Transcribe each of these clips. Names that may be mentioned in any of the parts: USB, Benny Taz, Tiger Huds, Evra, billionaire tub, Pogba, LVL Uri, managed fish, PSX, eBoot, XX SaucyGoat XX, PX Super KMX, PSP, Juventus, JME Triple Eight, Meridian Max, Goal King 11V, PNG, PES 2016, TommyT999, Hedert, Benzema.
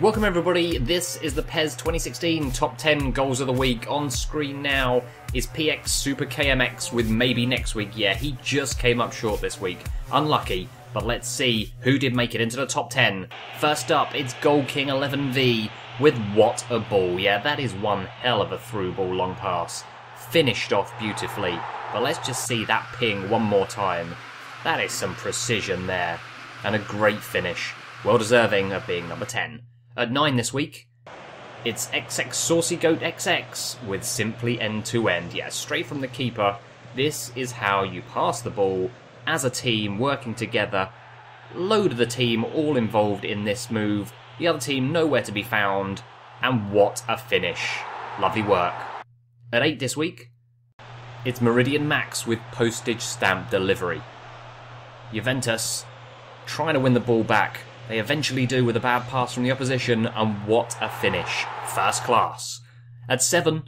Welcome everybody, this is the PES 2016 Top 10 Goals of the Week. On screen now is PX Super KMX with maybe next week. Yeah, he just came up short this week. Unlucky, but let's see who did make it into the Top 10. First up, it's Goal King 11V with what a ball. Yeah, that is one hell of a through ball long pass. Finished off beautifully, but let's just see that ping one more time. That is some precision there, and a great finish. Well deserving of being number 10. At 9 this week, it's XX SaucyGoat XX with simply end-to-end. Yeah, straight from the keeper. This is how you pass the ball as a team, working together. Load of the team all involved in this move. The other team nowhere to be found. And what a finish. Lovely work. At 8 this week, it's Meridian Max with postage stamp delivery. Juventus trying to win the ball back. They eventually do with a bad pass from the opposition, and what a finish. First class. At 7,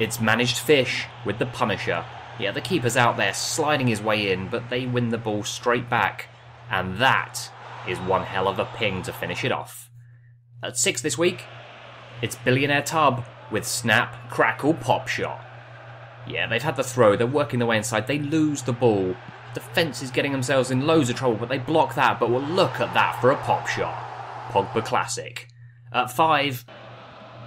it's Managed Fish with the Punisher. Yeah, the keeper's out there sliding his way in, but they win the ball straight back, and that is one hell of a ping to finish it off. At 6 this week, it's Billionaire Tub with Snap, Crackle, Pop Shot. Yeah, they've had the throw, they're working their way inside, they lose the ball. Defence is getting themselves in loads of trouble, but they block that, but we'll look at that for a pop shot. Pogba classic. At 5,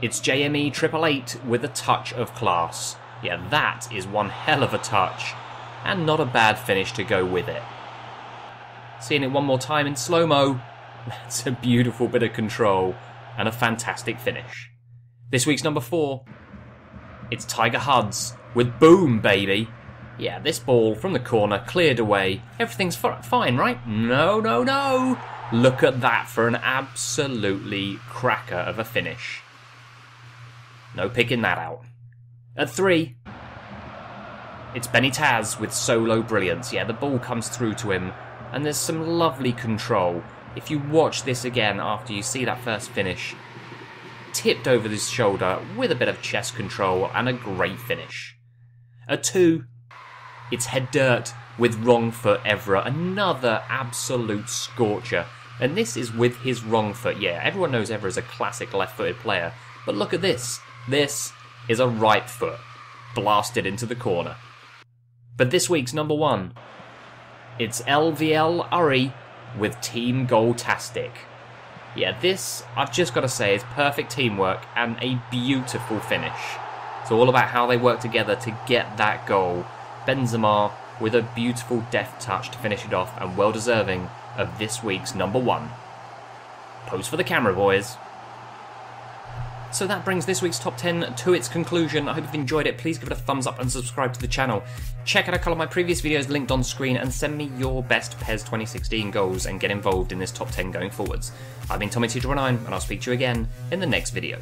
it's JME Triple Eight with a touch of class. Yeah, that is one hell of a touch, and not a bad finish to go with it. Seeing it one more time in slow-mo, that's a beautiful bit of control, and a fantastic finish. This week's number 4, it's Tiger Huds with Boom, baby. Yeah, this ball from the corner, cleared away. Everything's fine, right? No, no, no! Look at that for an absolutely cracker of a finish. No picking that out. At 3, it's Benny Taz with solo brilliance. Yeah, the ball comes through to him, and there's some lovely control. If you watch this again after you see that first finish, tipped over his shoulder with a bit of chest control and a great finish. At 2, it's Hedert with wrong foot Evra, another absolute scorcher. And this is with his wrong foot. Yeah, everyone knows Evra is a classic left-footed player. But look at this. This is a right foot, blasted into the corner. But this week's number 1, it's LVL Uri with Team Goal-tastic. Yeah, this, I've just got to say, is perfect teamwork and a beautiful finish. It's all about how they work together to get that goal. Benzema with a beautiful deft touch to finish it off, and well deserving of this week's number 1. Pose for the camera, boys. So that brings this week's Top 10 to its conclusion. I hope you've enjoyed it. Please give it a thumbs up and subscribe to the channel. Check out a couple of my previous videos linked on screen, and send me your best PES 2016 goals and get involved in this Top 10 going forwards. I've been TommyT999, and I'll speak to you again in the next video.